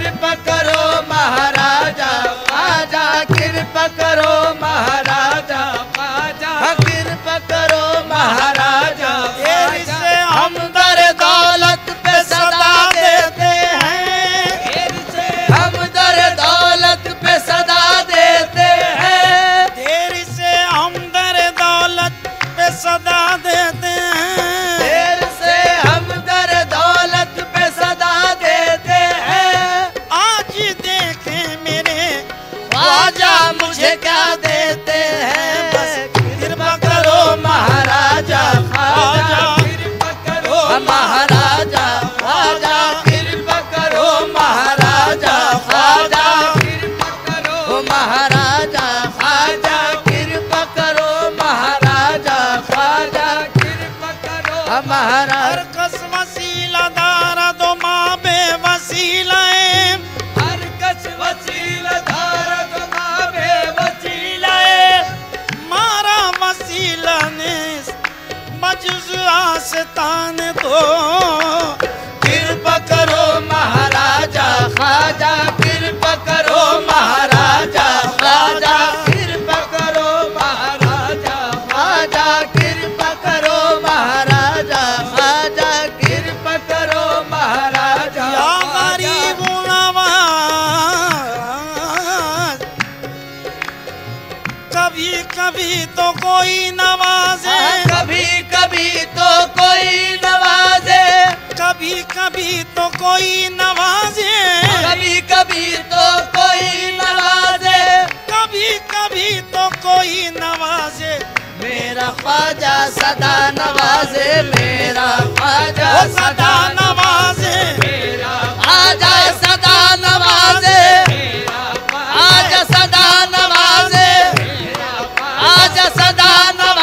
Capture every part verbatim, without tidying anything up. कृपा करो महाराजा बाजा, कृपा करो महाराजा बाजा, कृपा करो महाराजा। इससे हम दर दौलत पे सदा देते हैं, इससे हम दर दौलत पे सदा देते हैं, देर से हम दर दौलत पे सदा देते हैं, आस्तान दो। कृपा करो महाराजा ख्वाजा, कृपा करो महाराजा ख्वाजा, कृपा करो महाराजा ख्वाजा, कृपा करो महाराजा ख्वाजा, कृपा करो महाराजा। या गरीब नवाज कभी कभी तो कोई नवाजे, कभी कभी तो कोई नवाजे, कभी कभी तो कोई नवाजे, कभी कभी तो कोई नवाजे, कभी कभी तो कोई नवाजे। मेरा ख्वाजा सदा नवाजे, मेरा ख्वाजा सदा नवाजे, मेरा ख्वाजा सदा नवाजे, मेरा ख्वाजा सदा नवाजे, मेरा ख्वाजा सदा नवाजे,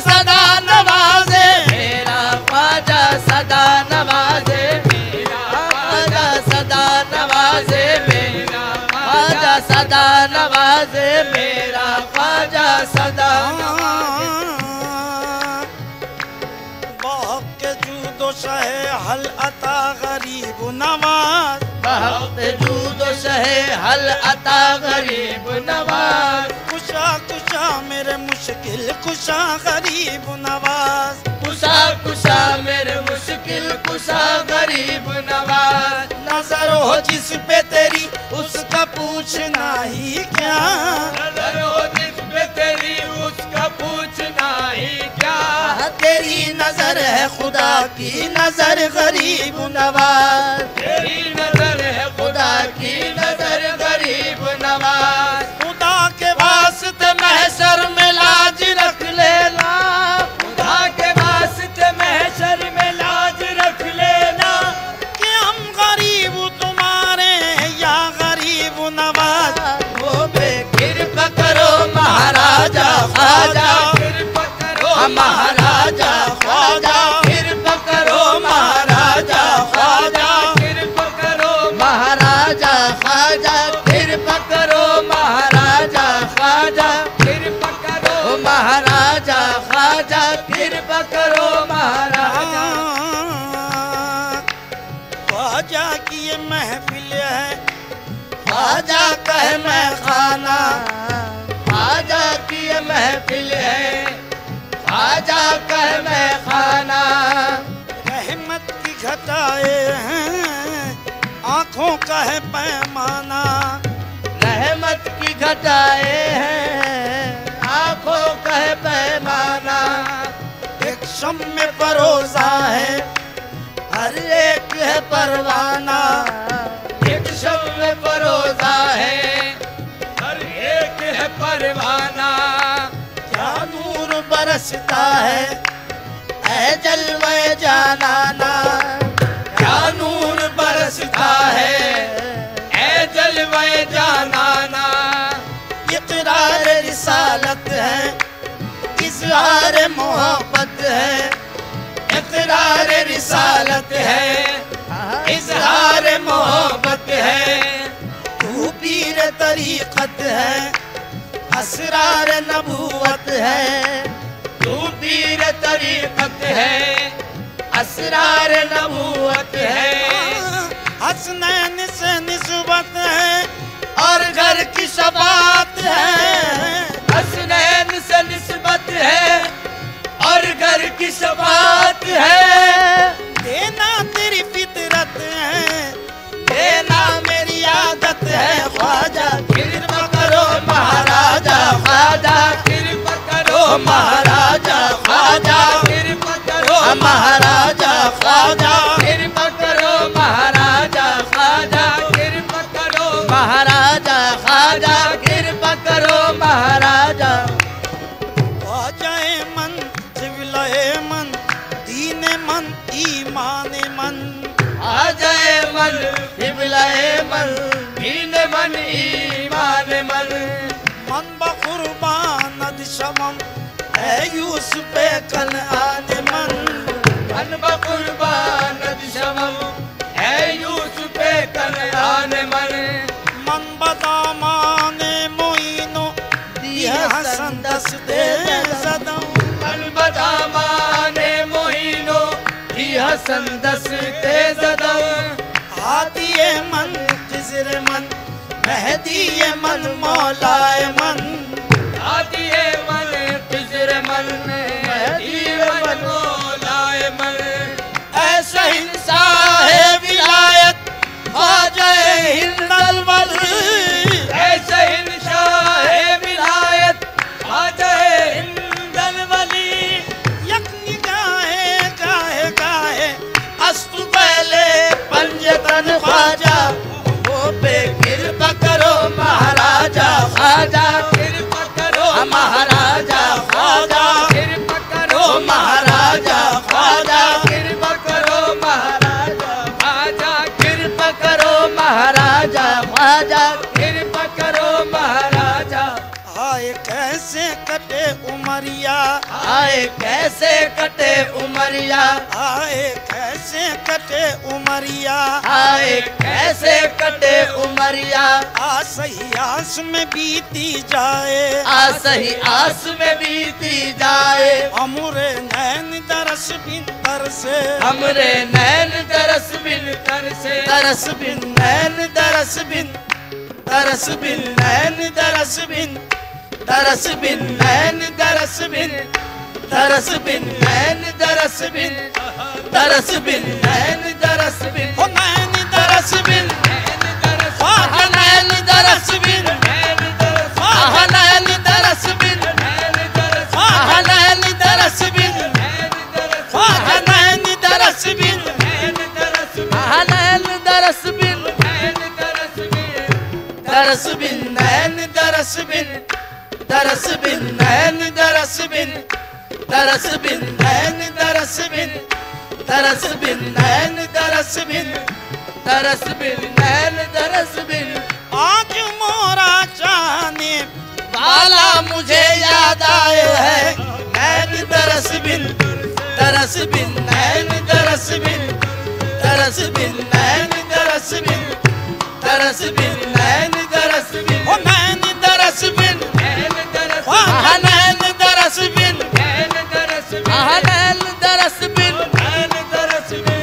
सदा नवाजे, मेरा ख्वाजा सदा नवाजे, मेरा ख्वाजा सदा नवाजे, मेरा ख्वाजा सदा नवाजे, मेरा ख्वाजा सदा। बहक जूदो शहे हल अता गरीब नवाज, बहक जूदो शहे हल अता गरीब नवाज, कुशा कुशा मेरे मुश्किल कुशा गरीब नवाज, कुशा कुशा मेरे मुश्किल कुशा गरीब नवाज। नजर हो जिस पे तेरी उसका पूछना ही क्या, नजर हो जिस पे तेरी उसका पूछना ही क्या, तेरी नजर है खुदा की नजर गरीब नवाज, तेरी नजर है खुदा की नजर गरीब नवाज। खुदा के वास्ते महशर में लाज रख लेना, खुदा के वास्ते महशर में लाज रख लेना, कि हम गरीब तुम्हारे या गरीब नवाज। वो कृपा करो महाराजा ख्वाजा, कृपा करो महाराजा ख्वाजा, कृपा करो महाराजा ख्वाजा, कृपा करो महाराजा ख्वाजा, कृपा करो महाराजा ख्वाजा, कृपा करो महाराजा ख्वाजा, कृपा करो महाराजा। ख्वाजा की ये महफिल है, ख्वाजा का है मैं खाना, ख्वाजा की ये महफिल है, ख्वाजा का है मैं खाना। रहमत की घटाए हैं आँखों का है पैमाना, रहमत की घटाए हैं आँखों का है पैमाना। एक शम में परोसा है हर एक है परवाना, एक शम में परोसा है हर एक है परवाना। क्या नूर बरसता है ऐ जलवे जानाना, क्या नूर बरसता है ऐ जलवे जानाना। इकरार रिसालत है इजहार मोहब्बत है, इकरार रिसालत है इजहार मोहब्बत है। तू पीर तरीकत है असरार नबूवत है, तू पीर तरीकत है असरार नबूवत है। हसनैन से निस्बत है और घर की शबात है। हसनैन से निस्बत है और घर की शबात है। देना तेरी फितरत है, देना मेरी आदत है। ख्वाजा कृपा करो महाराजा, ख्वाजा कृपा करो महाराजा, ख्वाजा कृपा करो महाराजा, ख्वाजा कृपा करो महाराजा, ख्वाजा कृपा करो महाराजा, ख्वाजा कृपा करो महाराजा। ईमाने मन आ जाए मन, हिबलाए मन, दीन मन, ईमाने मन। मन बकुर्बान अदशमम है यूसुफ कनान मन। मन बकुर्बान अदशमम है यूसुफ कनान मन। मन बदामान मोइनो दिया हसन दस दे सदम। मन बदामान मोइनो हसन दस तेज दम। हादिए मन, खिज़र मन, महदिए मन, मौलाए मन। हादिए मन, खिज़र मन, महदिए मन, मौलाए मन। ऐसा हिंसा है विलायत ख्वाजा हिंद अलवली। ऐसा हिंसा है विलायत ख्वाजा हिंद अलवली। अस्तु पहले पंजतन ख्वाजा वो पे कृपा करो महाराजा, ख्वाजा कृपा करो महाराजा, ख्वाजा कृपा करो महाराजा, ख्वाजा कृपा करो महाराजा, ख्वाजा कृपा करो महाराजा, ख्वाजा कृपा करो महाराजा। आए कैसे कटे उमरिया, आए कैसे कटे उमरिया, आए कैसे कटे उमरिया, आए कैसे कटे उमरिया। आ सही आस में बीती जाए, आ सही आस में बीती जाए। हमरे नैन तरस बिन तरस, हमरे नैन तरस बिन तरस, तरस बिन नैन तरस बिन, तरस बिन नैन तरस बिन, तरस बिन नैन तरस बिन, तरस बिन नैन तरस बिन, तरस बिन नैन तरस बिन, नैन तरस बिन, नैन तरस बिन, नैन तरस बिन, नैन तरस बिन, नैन तरस बिन, नैन तरस बिन, तरस बिन नैन तरस बिन, तरस बिन नैन तरस बिन, तरस बिन नैन तरस बिन, तरस बिन नैन तरस बिन, तरस बिन नैन तरस बिन। आज मोरा जाने वाला मुझे याद आए है नैन तरस बिन, तरस बिन नैन तरस बिन, तरस बिन नैन तरस बिन, तरस बिन नैन तरस बिन, नैन तरस बिन, नैन तरस बिन, नैन तरस बिन, नैन तरस बिन, नैन तरस बिन, नैन तरस बिन,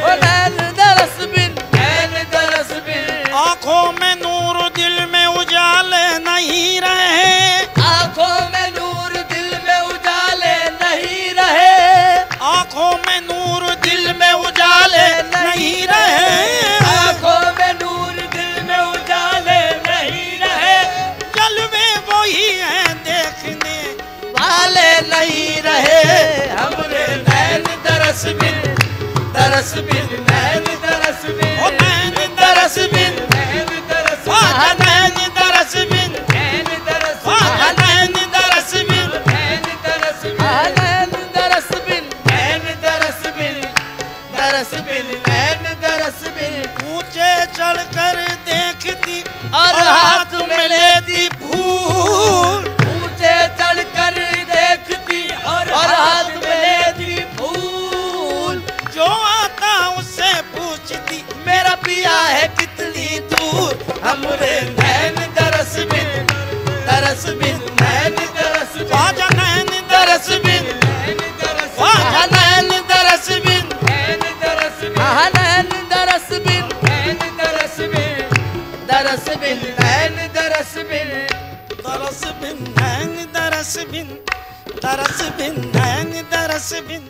नैन तरस बिन। आँखों में नूर दिल में उजाले नहीं रहे, आँखों में नूर दिल में उजाले नहीं रहे, आँखों में नूर दिल में उजाले नहीं रहे, आँखों में नूर दिल में उजाले नहीं रहे। जलवे वही है देखने वाले नहीं रहे। हमरे नैन तरस बिन, तरस बिन नैन तरस बिन, नैन तरस बिन, नैन तरस बिन, नैन तरस बिन, नैन तरस बिन, नैन तरस बिन, नैन तरस बिन, नैन तरस बिन, नैन तरस बिन, तरस बिन नैन तरस बिन। ऊंचे चढ़कर देखती और हाथ में लेती फूल, ऊंचे चढ़कर देखती और हाथ में लेती फूल। जो आता उससे पूछती मेरा पिया है कितनी दूर। हमरे नैन तरस बिन, तरस बिन नैन तरस बिन, ख्वाजा नैन तरस बिन, ख्वाजा नैन तरस बिन, नैन तरस बिन, नैन तरस बिन, नैन तरस। दरस बिन नैन दरस बिन दरस बिन नैन दरस बिन।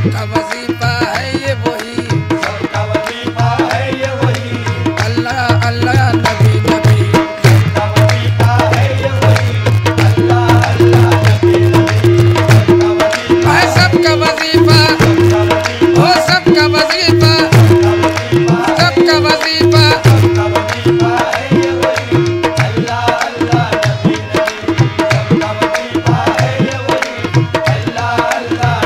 सबका वजीफा है ये वही, सबका वजीफा है ये वही, अल्लाह अल्लाह नबी नबी, सबका वजीफा है ये वही, अल्लाह अल्लाह नबी नबी, सबका वजीफा है, सबका वजीफा, ओ सबका वजीफा, सबका वजीफा, सबका वजीफा है ये वही, अल्लाह अल्लाह नबी नबी, सबका वजीफा है ये वही, अल्लाह अल्लाह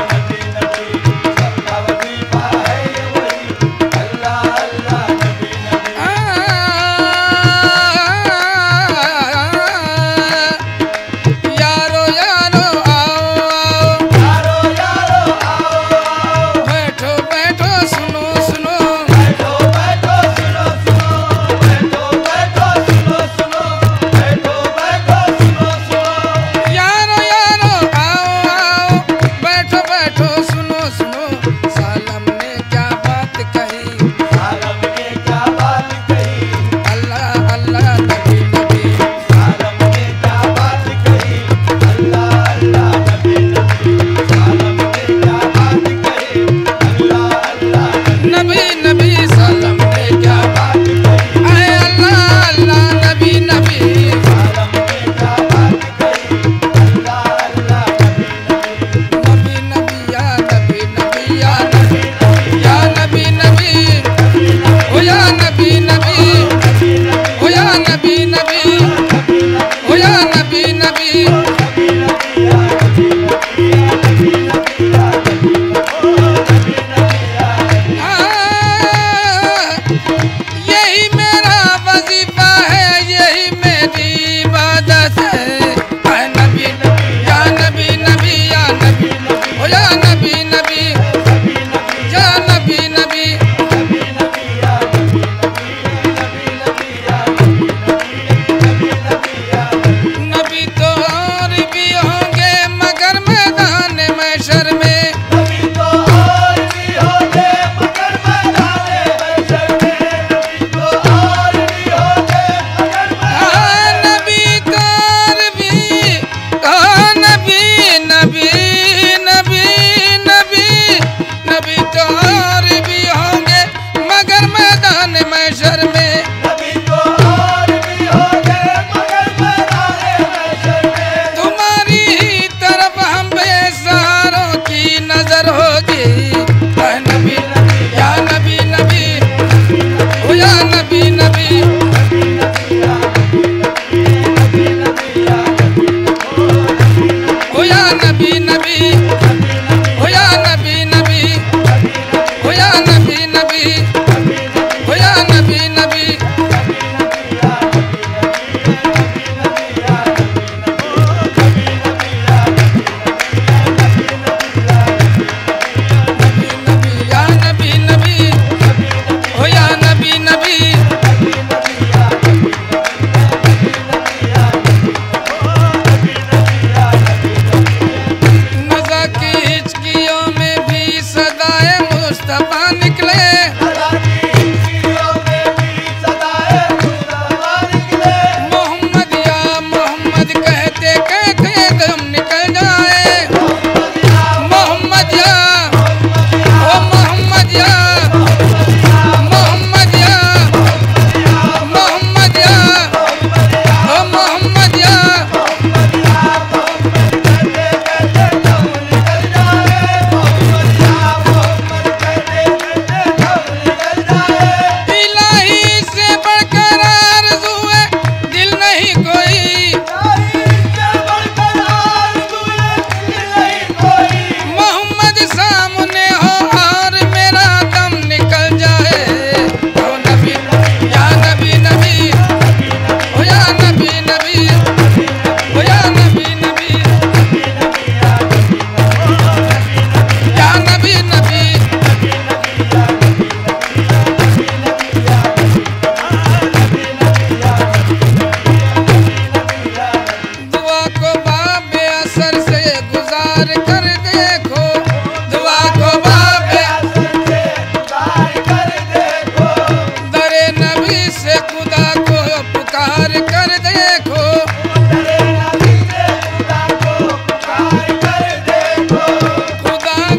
खुदा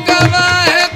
गवाह है।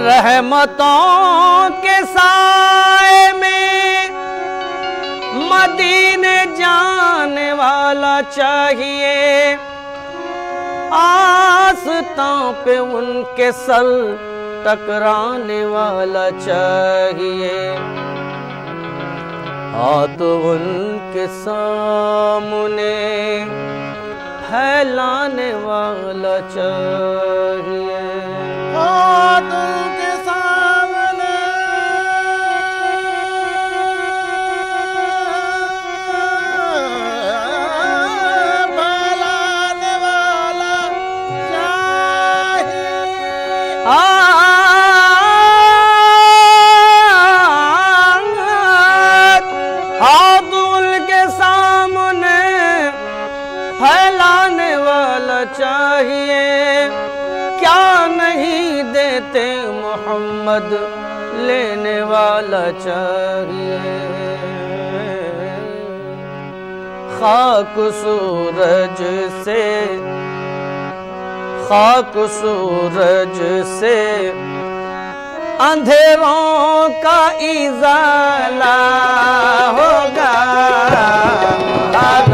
रहमतों के साए में मदीने जाने वाला चाहिए, आस्तां पे उनके सर टकराने वाला चाहिए। हाथ उनके सामने फैलाने वाला चाहिए, हाथ उनके सामने फैलाने वाला चाहिए। आ मोहम्मद लेने वाला चाहिए। खाक सूरज से खाक सूरज से अंधेरों का इजाला होगा, खाक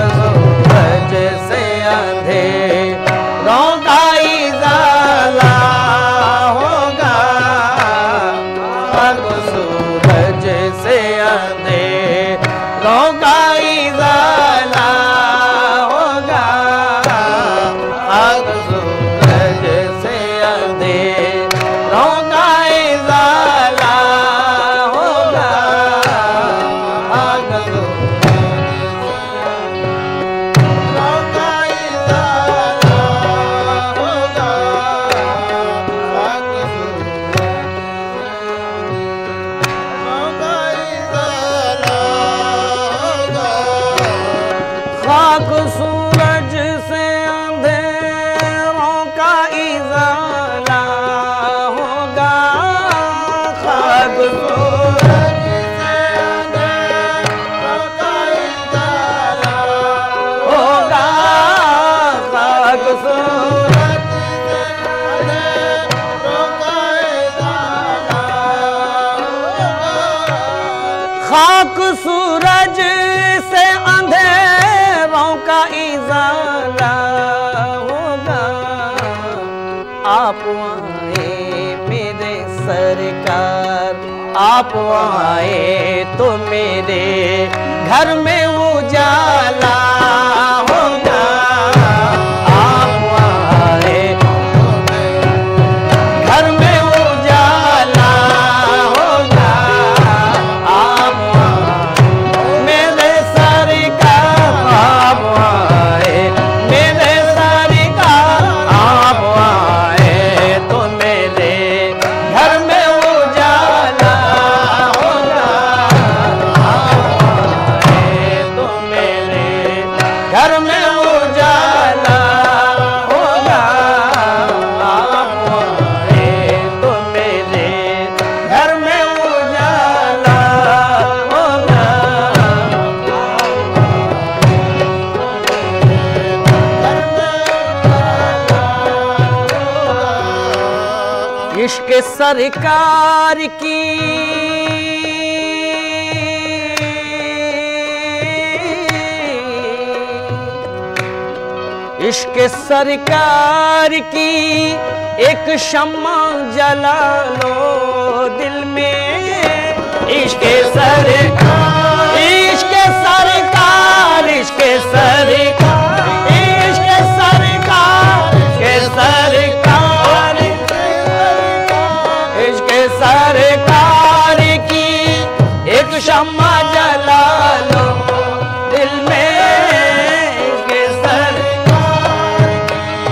सूरज से अंधेरों का इजाला आप आए मेरे सरकार, आप आए तो मेरे घर में उजाला इश्क़ सरकार की इश्क़ सरकार की एक शम्मा जला लो दिल में इश्क़ सरकार इश्क़ सरकार इश्क़ सरकार इश्क़ सरकार के सरकार सरकार की एक शम्मा जला लो दिल में के सरकार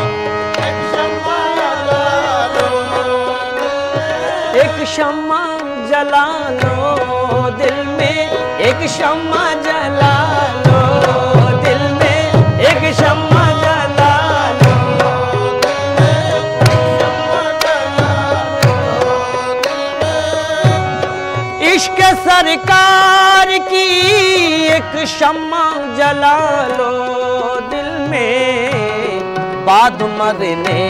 एक शम्मा जला लो एक शम्मा जला लो दिल में एक शम्मा जला लो दिल में एक शम्मा इश्क़ सरकार की एक शम्मा जला लो दिल में बाद मरने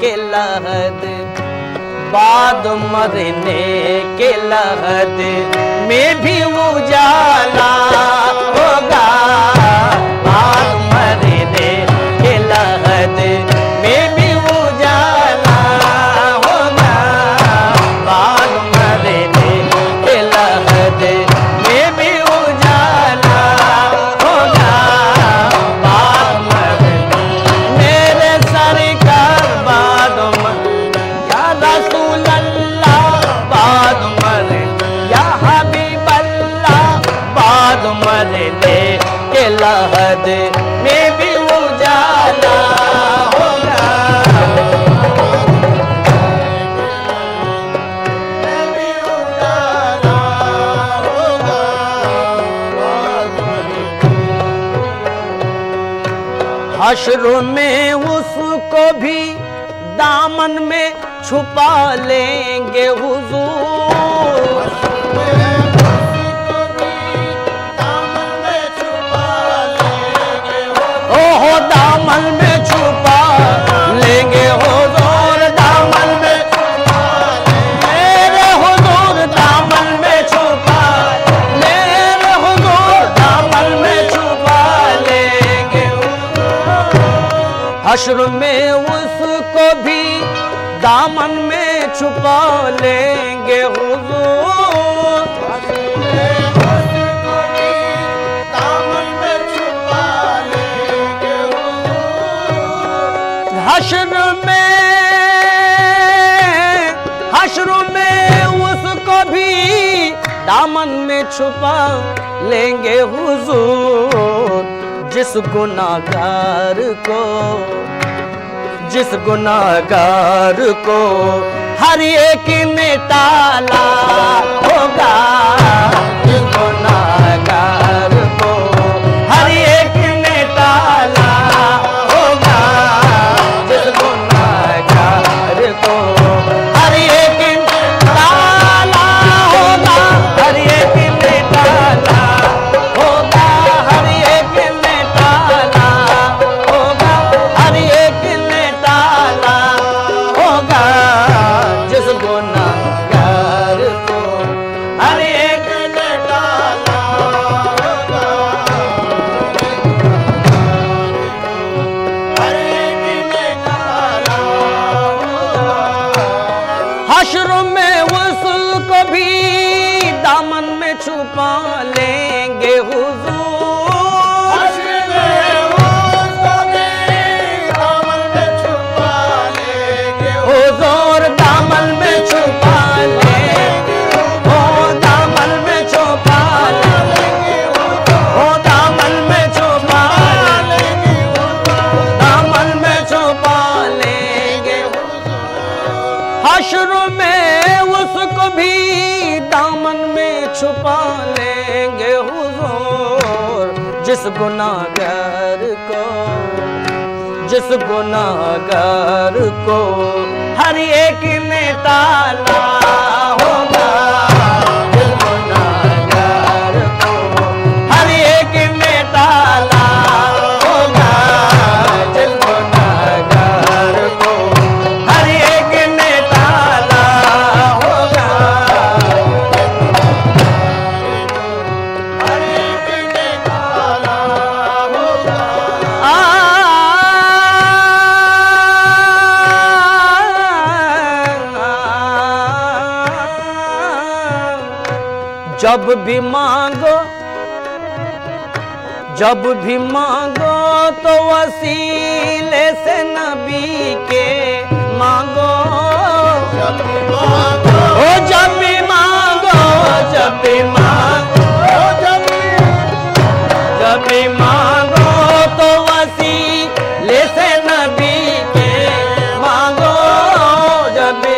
के लहद बाद मरने के लहद में भी उजाला होगा बाद मरने के लहद में भी उजाला होगा बाद मरने हश्र में उसको भी दामन में छुपा लेंगे हुजूर दामन में छुपा लेंगे ओहो दामन में छुपा लेंगे हुजूर दामन में छुपा मेरे हुजूर दामन में छुपा मेरे हुजूर दामन में छुपा लेंगे हश्र में उसको भी दामन में छुपा लेंगे हुजूर दामन में छुपा लेंगे हुजूर हश्र में हश्र में उसको भी दामन में छुपा लेंगे हुजूर जिस गुनाहगार को जिस गुनाहगार को हर एक ने ताला होगा जिस गुनाहगार को हर एक ने ताला होगा जिस गुनाहगार को हर एक ने ताला होगा हर एक ने ताला होगा हर एक ने ताला होगा हर एक जिस गुनाहगार को छुपा लेंगे हुजूर, छुपा लेंगे हुजूर। जिस गुनाहगार को जिस गुनाहगार को हर एक में ताला होगा, जिस गुनाहगार को हर एक में ताला होगा, जिस गुनाहगार को हर एक में ताला होगा। जब भी मांगो जब भी मांगो तो वसीले से नबी के मांगो, जब भी मांगो ओ जब भी मांगो जब भी मांगो जब जब भी मांगो तो वसीले से नबी के मांगो, जब भी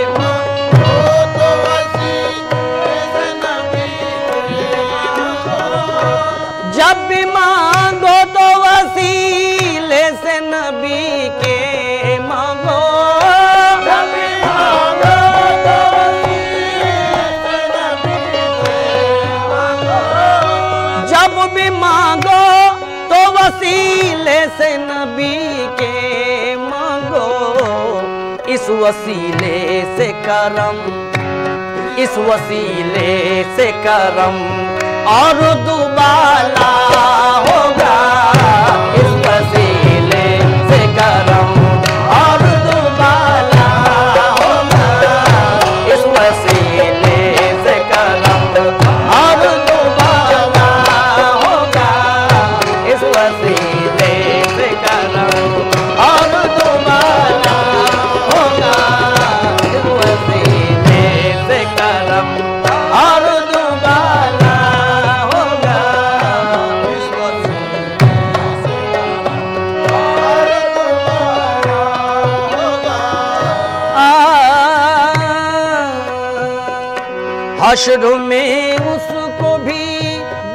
जब भी मांगो तो वसीले से नबी के मांगो, जब भी मांगो तो वसीले से नबी के मांगो, जब भी मांगो तो वसीले से नबी के मांगो। इस वसीले से करम इस वसीले से करम और दुबाला होगा, इस वसीले से करम और दुबाला होगा, इस वसीले से करम और दुबाला होगा, इस वसीले से करम और दुबाला होगा, इस वसीले से करम और हश्र में उसको भी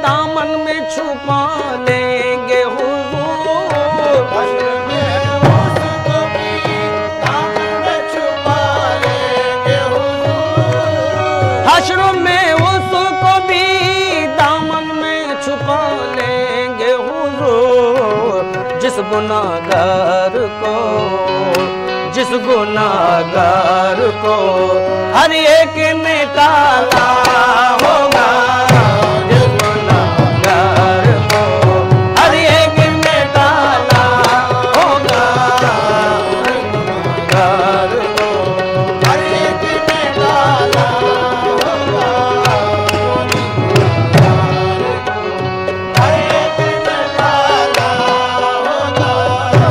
दामन में छुपा लेंगे हुजूर, हश्र में उसको भी दामन में छुपा लेंगे हुजूर, हश्र में उसको भी दामन में छुपा लेंगे हुजूर। जिस गुनाहगार को जिस गुनाहगार को हर एक में ताला होगा, जिस गुनाहगार को हर एक में ताला होगा, जिस गुनाहगार को हर एक में ताला होगा, जिस गुनाहगार को हर एक में ताला होगा।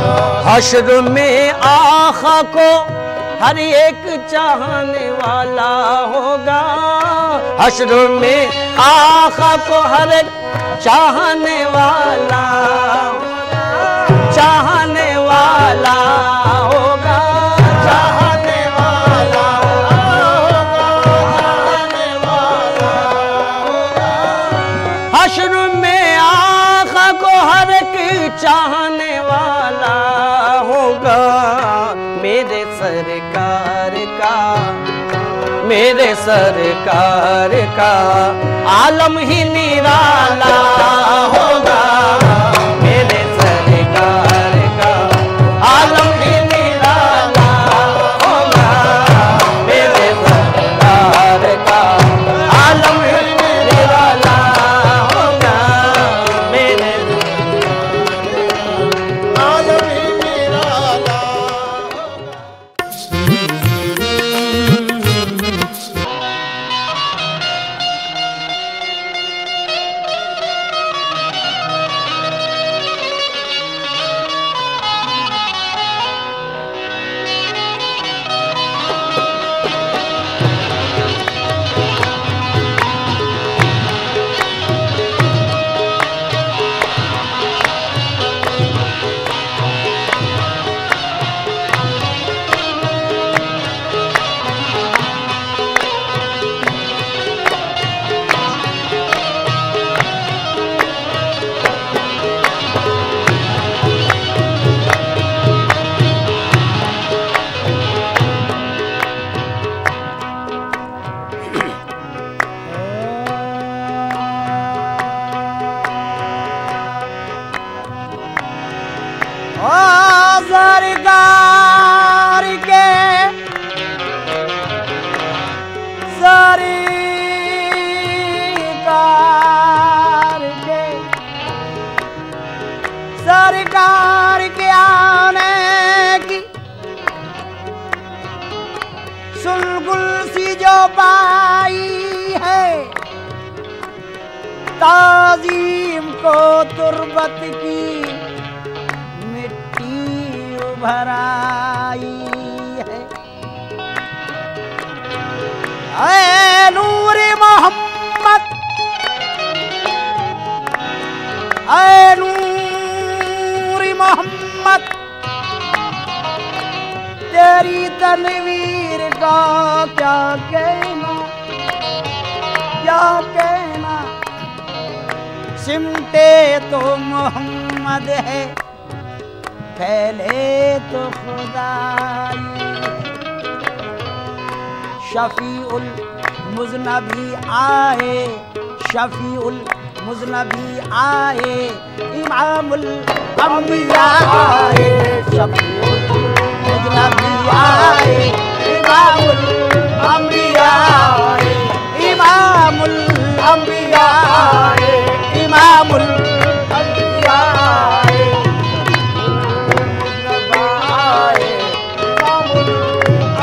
हश्र में आखा को हर एक चाहने वाला होगा, हश्र में आखा को हर एक चाहने वाला चाहने वाला होगा, चाहने वाला चाहने वाला होगा, हश्र में आखा को हर एक चाहने वाला होगा। मेरे सरकार का मेरे सरकार का आलम ही निराला होगा, मेरे सरकार का आलम ही निराला होगा, मेरे सरकार का आलम ही निराला होगा, मेरे आलम ही निराला। पाई है ताजीम को तुरबत की मिट्टी उभर आई है। ऐ नूर मोहम्मद, ऐ नूर मोहम्मद तेरी तनवीर का क्या कहना क्या कहना, सिमटे तो मोहम्मद है फैले तो खुदाई। शफीउल मुजनबी आए, शफीउल मुजनबी आए, इमामुल अम्बिया आए, शफीउल मुजनबी आए, इमामुल अंबिया आए, इमामुल अंबिया आए, इमामुल अंबिया आए, इमामुल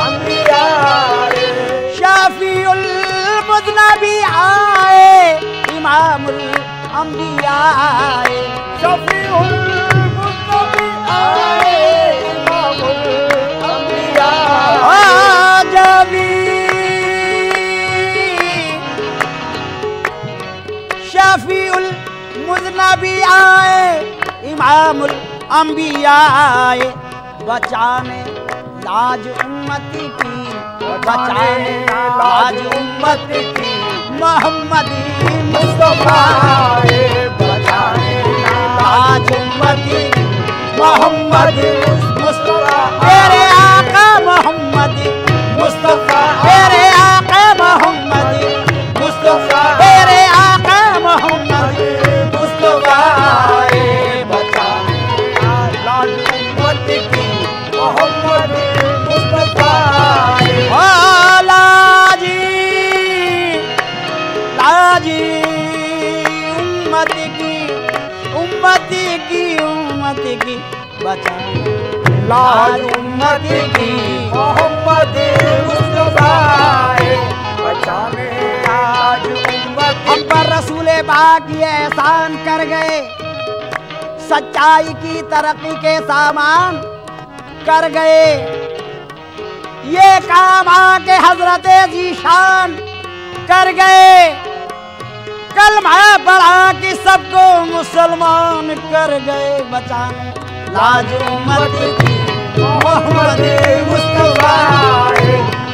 अंबिया आए, शफीउल मुजनबी आए, इमामुल अंबिया आए, शफीउल मुजनबी आए, इमामुल अंबिया आए। शफीउल मुजनबी आए, इमामुल अंबिया आए, बचाने लाज उम्मत की, बचाने लाज उम्मत की मोहम्मदी मुस्तफा आए, बचाने लाज उम्मत की मोहम्मद मुस्तफा, तेरे आका मोहम्मद मुस्तफा, तेरे आका मोहम्मद मुस्तफा, तेरे आका मोहम्मद मुस्तफा आए, बचाने लाज उम्मत की मोहम्मद मुस्तफा आए। लाजी लाजी उम्मत की उम्मत की उम्मत की बचाने लाज उम्मत की मोहम्मद मुस्तफा आए, बचाने लाज उम्मत। हम पर रसूल पाक ये एहसान कर गए, सच्चाई की तरक्की के सामान कर गए, ये काम आके हजरत जीशान कर गए, कलमा पढ़ा कि सबको मुसलमान कर गए, बचाने लाज उम्मत की मोहम्मद मुस्तफा आए,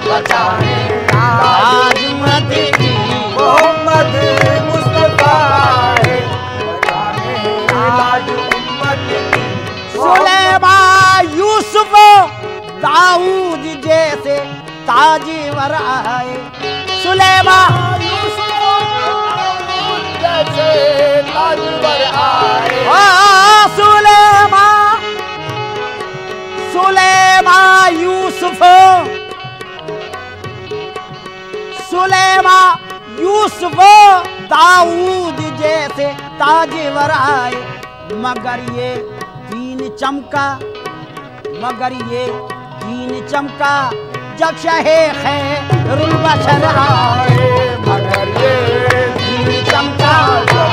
बचाने लाज उम्मत की मोहम्मद मुस्तफा आए, बचाने लाज उम्मत की। सुलेमान यूसुफ दाऊद जैसे ताजवर आए, सुलेमान यूसुफ दाऊद जैसे ताजवर आए, सुलेमान सुलेमा यूसुफ, सुलेमा यूसुफ दाऊद जैसे ताजवर आए, मगर ये दीन चमका, मगर ये दीन चमका जब शहे खैरुल बशर आए, मगर ये दीन चमका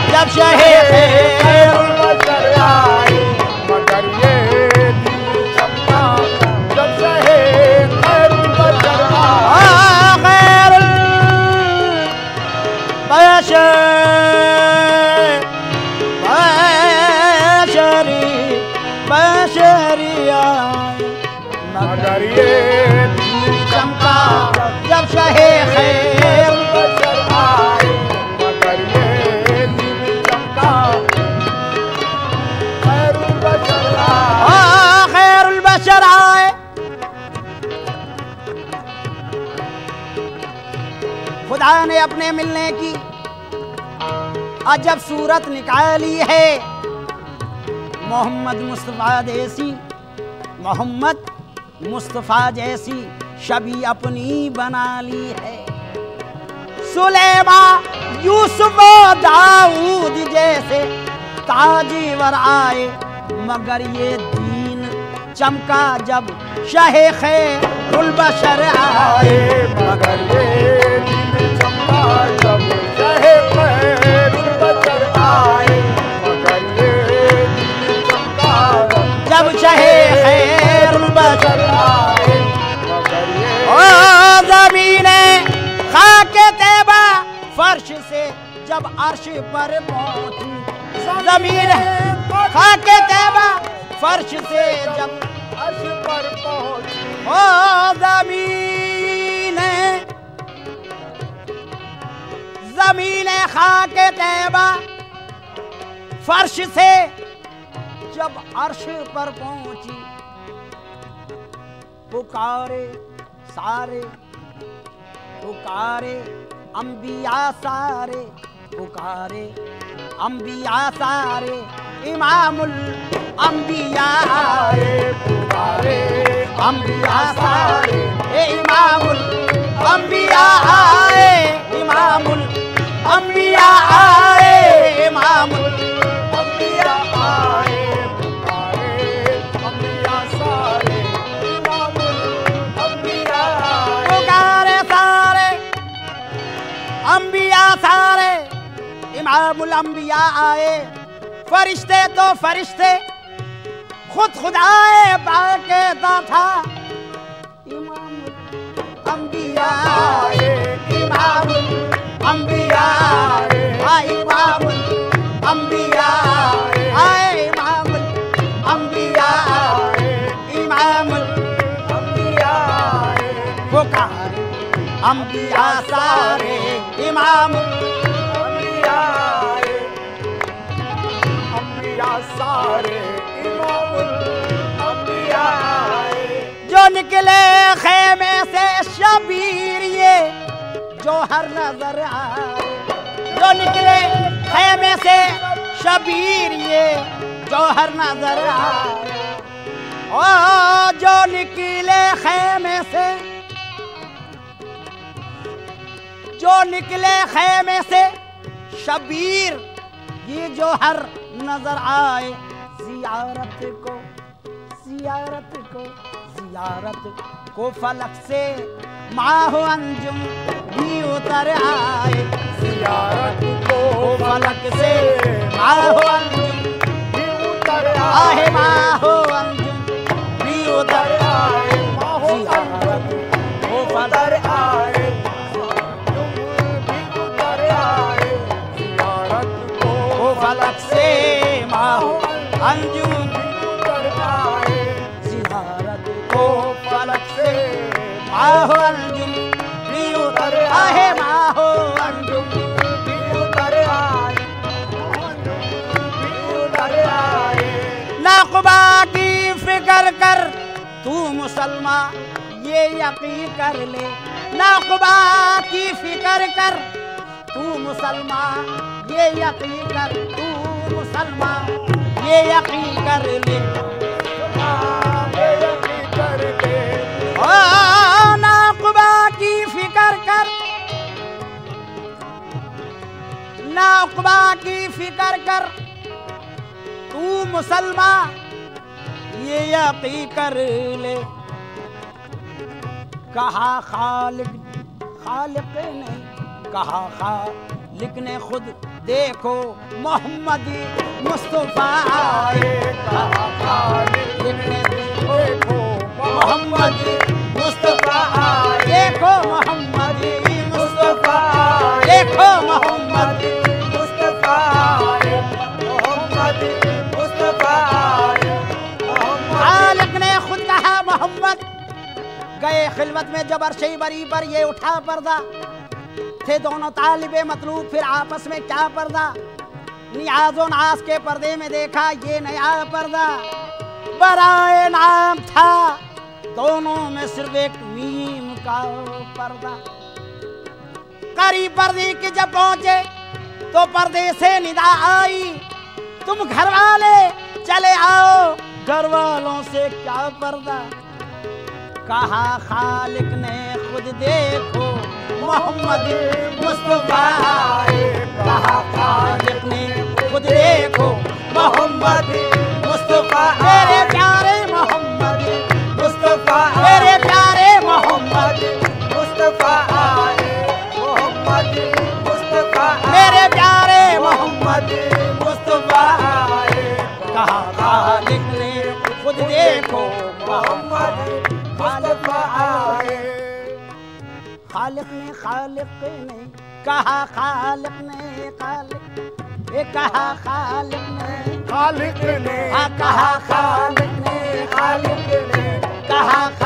जब शहे खैरुल बशर आए, मगर ये खुदा ने अपने मिलने की अजब सूरत निकाली है। मोहम्मद मुस्तफ़ा जैसी, मोहम्मद मुस्तफ़ा जैसी शबी अपनी बना ली है। सुलेमा यूसुफ दाऊद जैसे ताजवर आए, मगर ये दीन चमका जब शाह खैरुल बशर आए, मगर ये जब अर्श पर पहुंची ज़मीन खाके तैबा फर्श से जब अर्श पर पहुंची ओ ज़मीन ज़मीन खाके तैबा फर्श से जब अर्श पर पहुंची पुकारे सारे पुकारे अंबिया सारे पुकारे अंबिया सारे इमामुल अंबिया रे पुकारे अंबिया सारे ए इमामुल अंबिया रे इमामुल अंबिया रे इमामुल अंबिया रे पुकारे अंबिया सारे इमामुल अंबिया पुकारे सारे अंबिया सारे इमामुल अंबिया आए फरिश्ते तो फरिश्ते खुद खुदाए बाक़ायदा था इमामुल अंबिया आए इमामुल अंबिया आए इमामुल अंबिया आए इमामुल अंबिया आए इमामुल अंबिया आए पुकार अंबिया सारे इमामुल सारे इमामुल अंबिया जो निकले खेमे से शबीर ये जो हर नजर आए जो निकले खेमे से शबीर ये जो हर नजर आए ओ जो निकले खेमे से जो निकले खेमे से शबीर ये जो हर नजर आए जियारत को जियारत को जियारत को फलक से माह अंजुम भी उतर आए जियारत को फलक से माह अंजुम भी उतर आए माह अंजुम भी उतर आए माह अंजुम भी उतर आए फलक से माह अंजुम उतर आए जियारत को फलक से माह अंजुम भी उतर आए माह अंजुम भी उतर आए भी उतर आए नाक़ुबा की फिक्र कर तू मुसलमान ये यकीन कर ले नाक़ुबा की फिक्र कर तू मुसलमान ये यकीन कर तू मुसलमान ये यकीन कर ले ये यकीन कर ले ओ नाक़ुबा की फिक्र कर नाक़ुबा की फिक्र कर तू मुसलमान ये यकीन कर ले कहा खालिक खालिक ने कहा खालिक ने खुद देखो मोहम्मद मुस्तफ़ा आए कहा खालिक ने देखो मोहम्मद मुस्तफ़ा आए देखो मोहम्मद मुस्तफ़ा देखो मोहम्मद मुस्तफ़ा मोहम्मद मुस्तफ़ा खालिक ने खुद कहा मोहम्मद गए खिलवत में जब अर्शे बरी पर ये उठा पर्दा थे दोनों तालिबे मतलूब फिर आपस में क्या पर्दा नियाज़ो नाज़ के पर्दे में देखा ये नया पर्दा बराए नाम था दोनों में सिर्फ एक मीम का पर्दा करीब पर्दे के जब पहुंचे तो पर्दे से निदा आई तुम घर वाले चले आओ घर वालों से क्या पर्दा कहा खालिक ने खुद देखो मोहम्मद मुस्तफ़ा आए कहा खालिक ने खुद देखो मोहम्मद मुस्तफ़ा मेरे प्यारे मोहम्मद मुस्तफ़ा मेरे प्यारे मोहम्मद मुस्तफ़ा आए मोहम्मद। खालिक ने खालिक ने कहा, खालिक ने खालिक ये कहा, खालिक ने खालिक ने कहा, खालिक ने खालिक ने कहा।